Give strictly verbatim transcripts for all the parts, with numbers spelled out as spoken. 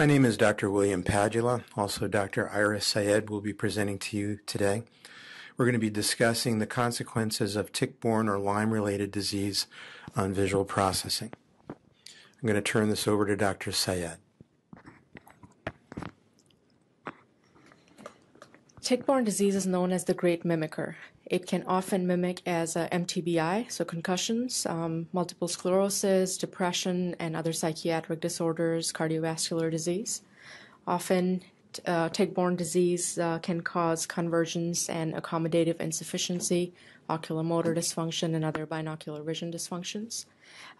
My name is Doctor William Padula. Also, Doctor Iris Syed will be presenting to you today. We're going to be discussing the consequences of tick-borne or Lyme-related disease on visual processing. I'm going to turn this over to Doctor Syed. Tick-borne disease is known as the great mimicker. It can often mimic as a M T B I, so concussions, um, multiple sclerosis, depression, and other psychiatric disorders, cardiovascular disease. Often, uh, tick-borne disease uh, can cause convergence and accommodative insufficiency, oculomotor dysfunction, and other binocular vision dysfunctions.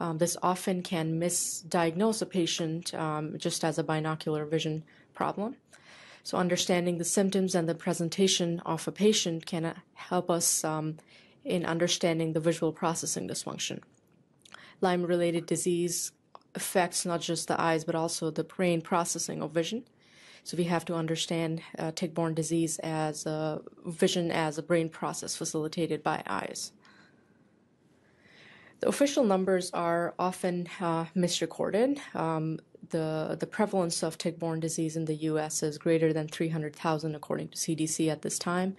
Um, this often can misdiagnose a patient um, just as a binocular vision problem. So understanding the symptoms and the presentation of a patient can help us um, in understanding the visual processing dysfunction. Lyme-related disease affects not just the eyes, but also the brain processing of vision. So we have to understand uh, tick-borne disease as a vision as a brain process facilitated by eyes. The official numbers are often uh, misrecorded. Um, The, the prevalence of tick-borne disease in the U S is greater than three hundred thousand according to C D C at this time,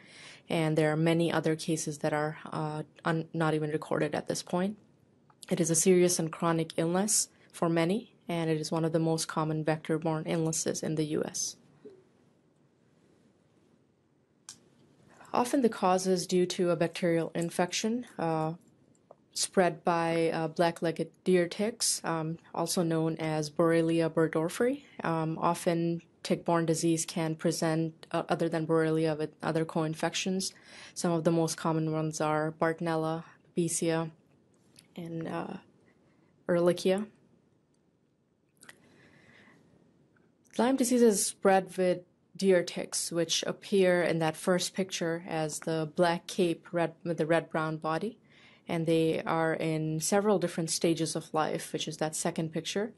and there are many other cases that are uh, un, not even recorded at this point. It is a serious and chronic illness for many, and it is one of the most common vector-borne illnesses in the U S Often the cause is due to a bacterial infection, uh, spread by uh, black-legged deer ticks, um, also known as Borrelia burgdorferi. Um, often tick-borne disease can present, uh, other than Borrelia, with other co-infections. Some of the most common ones are Bartonella, Babesia, and uh, Ehrlichia. Lyme disease is spread with deer ticks, which appear in that first picture as the black cape red, with the red-brown body. And they are in several different stages of life, which is that second picture.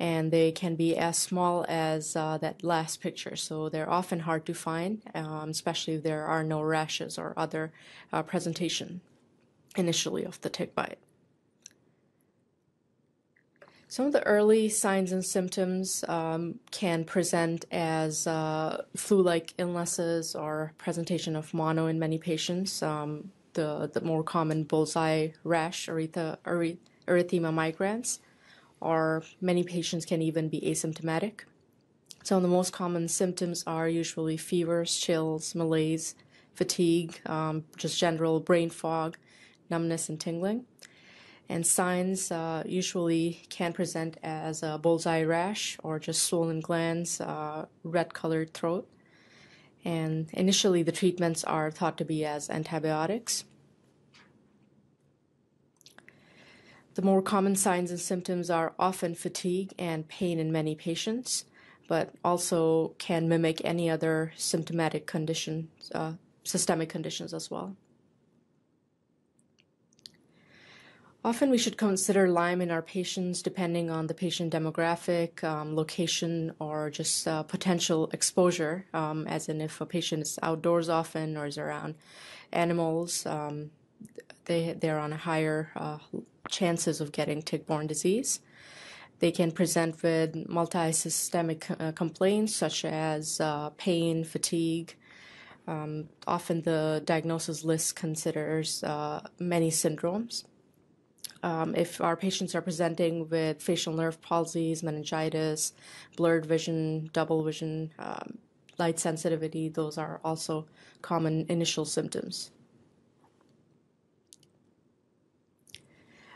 And they can be as small as uh, that last picture. So they're often hard to find, um, especially if there are no rashes or other uh, presentation initially of the tick bite. Some of the early signs and symptoms um, can present as uh, flu-like illnesses or presentation of mono in many patients. Um, The, the more common bullseye rash, erythema migrans, or many patients can even be asymptomatic. Some of the most common symptoms are usually fevers, chills, malaise, fatigue, um, just general brain fog, numbness, and tingling. And signs uh, usually can present as a bullseye rash or just swollen glands, uh, red-colored throat. And initially, the treatments are thought to be as antibiotics. The more common signs and symptoms are often fatigue and pain in many patients, but also can mimic any other symptomatic conditions, uh, systemic conditions as well. Often we should consider Lyme in our patients depending on the patient demographic, um, location, or just uh, potential exposure, um, as in if a patient is outdoors often or is around animals, um, they, they're on a higher uh, chances of getting tick-borne disease. They can present with multi-systemic uh, complaints such as uh, pain, fatigue. Um, often the diagnosis list considers uh, many syndromes. Um, if our patients are presenting with facial nerve palsies, meningitis, blurred vision, double vision, um, light sensitivity, those are also common initial symptoms.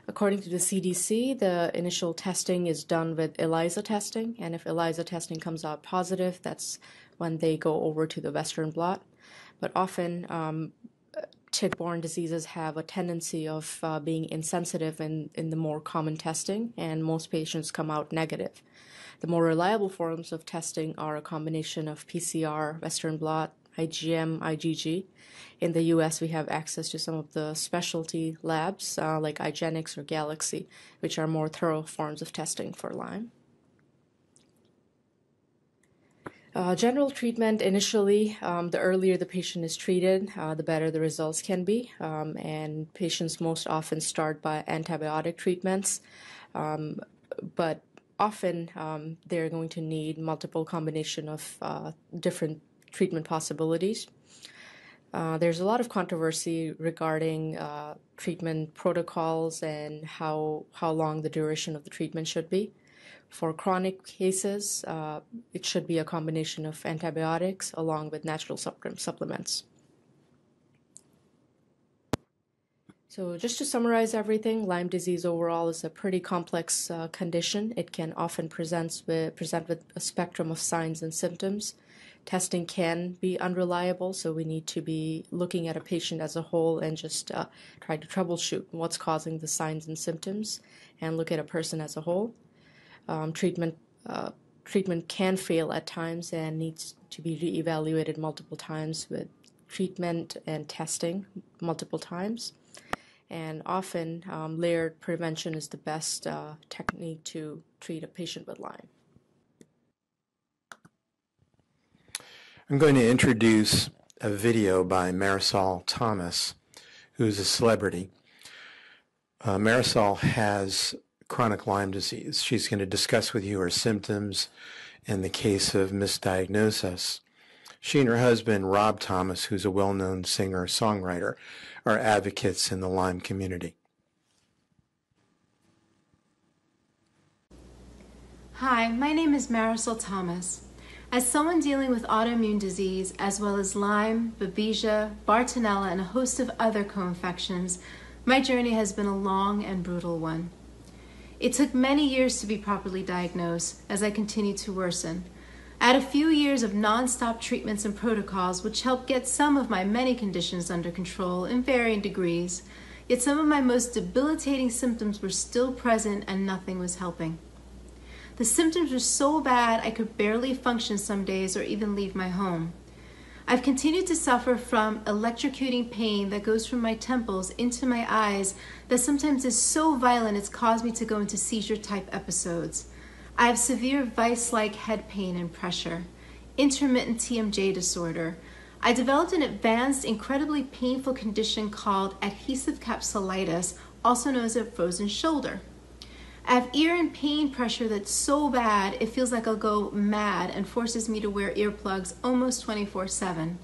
According to the C D C, the initial testing is done with ELISA testing, and if ELISA testing comes out positive, that's when they go over to the Western blot. But often, um, tick-borne diseases have a tendency of uh, being insensitive in, in the more common testing, and most patients come out negative. The more reliable forms of testing are a combination of P C R, Western blot, I G M, I G G. In the U S, we have access to some of the specialty labs uh, like Igenex or Galaxy, which are more thorough forms of testing for Lyme. Uh, general treatment initially, um, the earlier the patient is treated, uh, the better the results can be, um, and patients most often start by antibiotic treatments, um, but often um, they're going to need multiple combination of uh, different treatment possibilities. Uh, there's a lot of controversy regarding uh, treatment protocols and how, how long the duration of the treatment should be. For chronic cases, uh, it should be a combination of antibiotics along with natural supplements. So just to summarize everything, Lyme disease overall is a pretty complex uh, condition. It can often presents with, present with a spectrum of signs and symptoms. Testing can be unreliable, so we need to be looking at a patient as a whole and just uh, try to troubleshoot what's causing the signs and symptoms and look at a person as a whole. Um, treatment, uh, treatment can fail at times and needs to be reevaluated multiple times with treatment and testing multiple times. And often, um, layered prevention is the best uh, technique to treat a patient with Lyme. I'm going to introduce a video by Marisol Thomas, who's a celebrity. Uh, Marisol has chronic Lyme disease. She's going to discuss with you her symptoms and the case of misdiagnosis. She and her husband, Rob Thomas, who's a well-known singer-songwriter, are advocates in the Lyme community. Hi, my name is Marisol Thomas. As someone dealing with autoimmune disease, as well as Lyme, Babesia, Bartonella, and a host of other co-infections, my journey has been a long and brutal one. It took many years to be properly diagnosed, as I continued to worsen. I had a few years of non-stop treatments and protocols, which helped get some of my many conditions under control in varying degrees, yet some of my most debilitating symptoms were still present and nothing was helping. The symptoms were so bad I could barely function some days or even leave my home. I've continued to suffer from electrocuting pain that goes from my temples into my eyes that sometimes is so violent it's caused me to go into seizure-type episodes. I have severe vice-like head pain and pressure, intermittent T M J disorder. I developed an advanced, incredibly painful condition called adhesive capsulitis, also known as a frozen shoulder. I have ear and pain pressure that's so bad it feels like I'll go mad and forces me to wear earplugs almost twenty-four seven.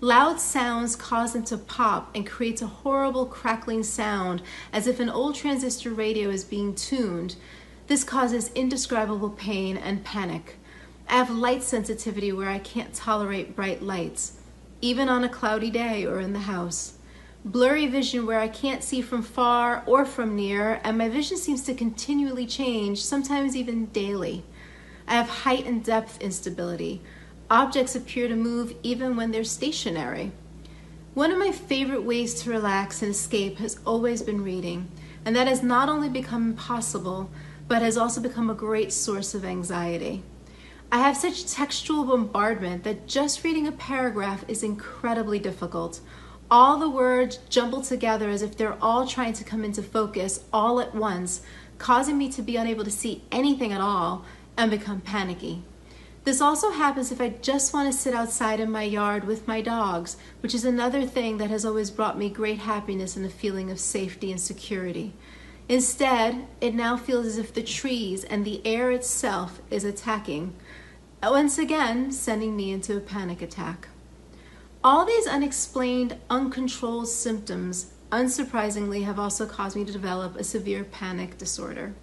Loud sounds cause them to pop and creates a horrible crackling sound as if an old transistor radio is being tuned. This causes indescribable pain and panic. I have light sensitivity where I can't tolerate bright lights, even on a cloudy day or in the house. Blurry vision where I can't see from far or from near, and my vision seems to continually change, sometimes even daily. I have height and depth instability. Objects appear to move even when they're stationary. One of my favorite ways to relax and escape has always been reading, and that has not only become impossible, but has also become a great source of anxiety. I have such textual bombardment that just reading a paragraph is incredibly difficult. All the words jumbled together as if they're all trying to come into focus all at once, causing me to be unable to see anything at all and become panicky. This also happens if I just want to sit outside in my yard with my dogs, which is another thing that has always brought me great happiness and a feeling of safety and security. Instead, it now feels as if the trees and the air itself is attacking, once again sending me into a panic attack. All these unexplained, uncontrolled symptoms, unsurprisingly, have also caused me to develop a severe panic disorder.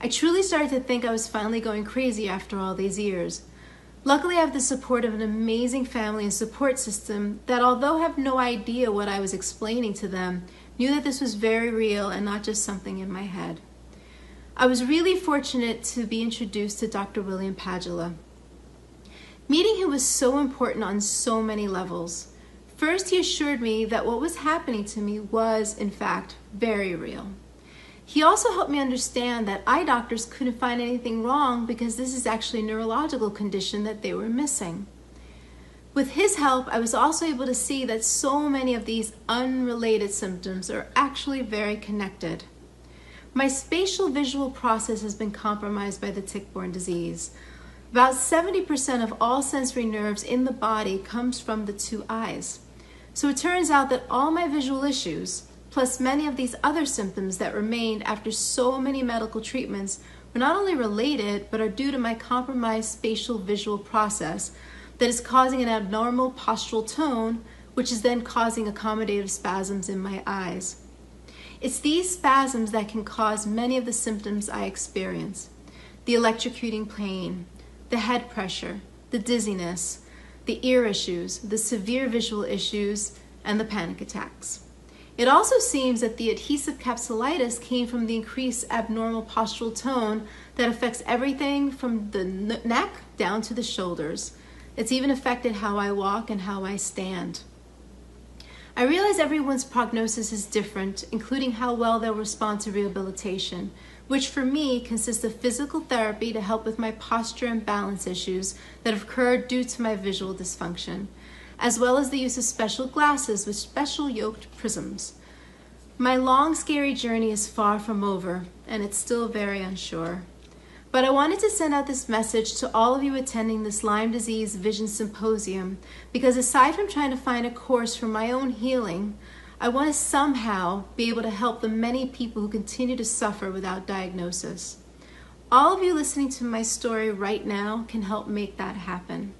I truly started to think I was finally going crazy after all these years. Luckily, I have the support of an amazing family and support system that, although have no idea what I was explaining to them, knew that this was very real and not just something in my head. I was really fortunate to be introduced to Doctor William Padula. Meeting him was so important on so many levels. First, he assured me that what was happening to me was, in fact, very real. He also helped me understand that eye doctors couldn't find anything wrong because this is actually a neurological condition that they were missing. With his help, I was also able to see that so many of these unrelated symptoms are actually very connected. My spatial visual process has been compromised by the tick-borne disease. About seventy percent of all sensory nerves in the body comes from the two eyes. So it turns out that all my visual issues, plus many of these other symptoms that remained after so many medical treatments, are not only related, but are due to my compromised spatial visual process that is causing an abnormal postural tone, which is then causing accommodative spasms in my eyes. It's these spasms that can cause many of the symptoms I experience: the electrocuting pain, the head pressure, the dizziness, the ear issues, the severe visual issues, and the panic attacks. It also seems that the adhesive capsulitis came from the increased abnormal postural tone that affects everything from the neck down to the shoulders. It's even affected how I walk and how I stand. I realize everyone's prognosis is different, including how well they'll respond to rehabilitation, which for me consists of physical therapy to help with my posture and balance issues that have occurred due to my visual dysfunction, as well as the use of special glasses with special yoked prisms. My long, scary journey is far from over, and it's still very unsure. But I wanted to send out this message to all of you attending this Lyme disease vision symposium, because aside from trying to find a course for my own healing, I want to somehow be able to help the many people who continue to suffer without diagnosis. All of you listening to my story right now can help make that happen.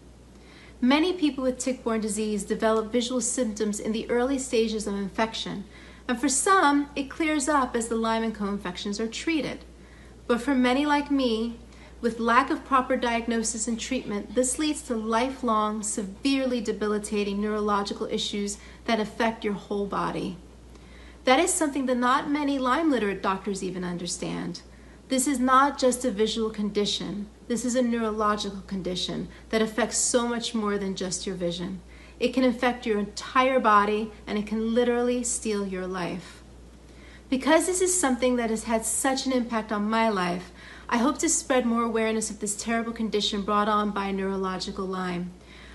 Many people with tick-borne disease develop visual symptoms in the early stages of infection, and for some, it clears up as the Lyme and co-infections are treated. But for many like me, with lack of proper diagnosis and treatment, this leads to lifelong, severely debilitating neurological issues that affect your whole body. That is something that not many Lyme-literate doctors even understand. This is not just a visual condition. This is a neurological condition that affects so much more than just your vision. It can affect your entire body, and it can literally steal your life. Because this is something that has had such an impact on my life, I hope to spread more awareness of this terrible condition brought on by neurological Lyme.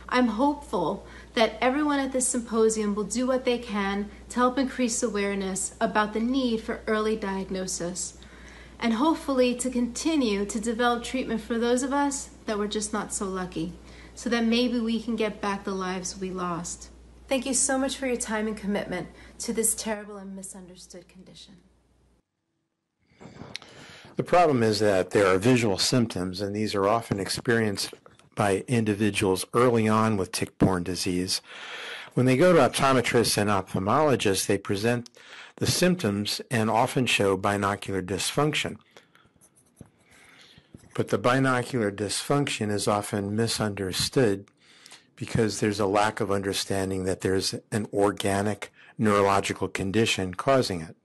I'm hopeful that everyone at this symposium will do what they can to help increase awareness about the need for early diagnosis, and hopefully to continue to develop treatment for those of us that were just not so lucky, so that maybe we can get back the lives we lost. Thank you so much for your time and commitment to this terrible and misunderstood condition. The problem is that there are visual symptoms, and these are often experienced by individuals early on with tick-borne disease. When they go to optometrists and ophthalmologists, they present the symptoms and often show binocular dysfunction. But the binocular dysfunction is often misunderstood, because there's a lack of understanding that there's an organic neurological condition causing it.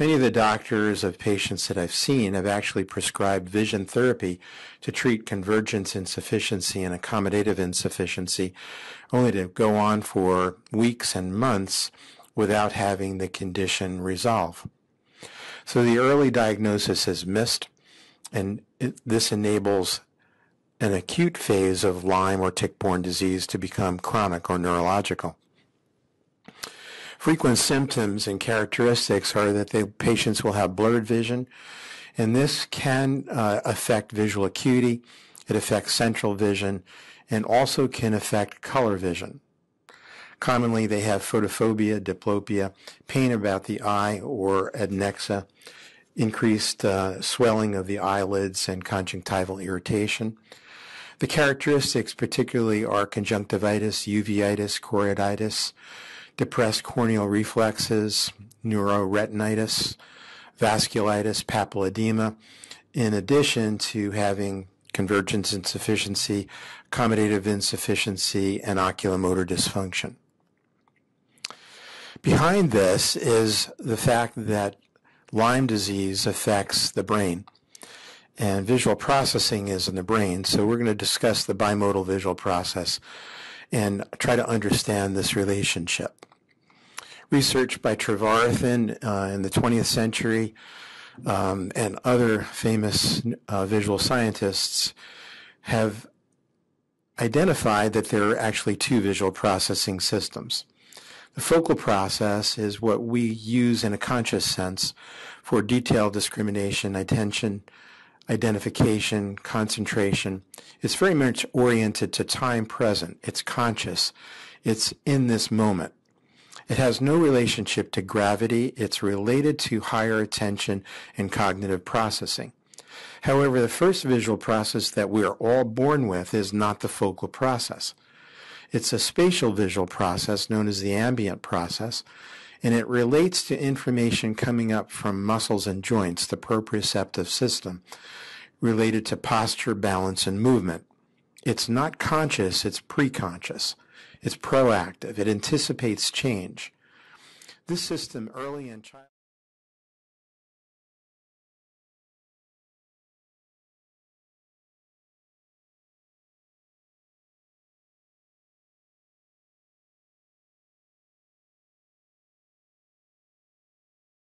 Many of the doctors of patients that I've seen have actually prescribed vision therapy to treat convergence insufficiency and accommodative insufficiency, only to go on for weeks and months without having the condition resolve. So the early diagnosis is missed, and it, this enables an acute phase of Lyme or tick-borne disease to become chronic or neurological. Frequent symptoms and characteristics are that the patients will have blurred vision, and this can uh, affect visual acuity, it affects central vision, and also can affect color vision. Commonly, they have photophobia, diplopia, pain about the eye or adnexa, increased uh, swelling of the eyelids, and conjunctival irritation. The characteristics particularly are conjunctivitis, uveitis, choroiditis, depressed corneal reflexes, neuroretinitis, vasculitis, papilledema, in addition to having convergence insufficiency, accommodative insufficiency, and oculomotor dysfunction. Behind this is the fact that Lyme disease affects the brain, and visual processing is in the brain, so we're going to discuss the bimodal visual process and try to understand this relationship. Research by Trevarathan uh, in the twentieth century um, and other famous uh, visual scientists have identified that there are actually two visual processing systems. The focal process is what we use in a conscious sense for detailed discrimination, attention, identification, concentration. It's very much oriented to time present. It's conscious. It's in this moment. It has no relationship to gravity. It's related to higher attention and cognitive processing. However, the first visual process that we are all born with is not the focal process. It's a spatial visual process known as the ambient process, and it relates to information coming up from muscles and joints, the proprioceptive system, related to posture, balance, and movement. It's not conscious, it's preconscious. It's proactive. It anticipates change. This system early in childhood.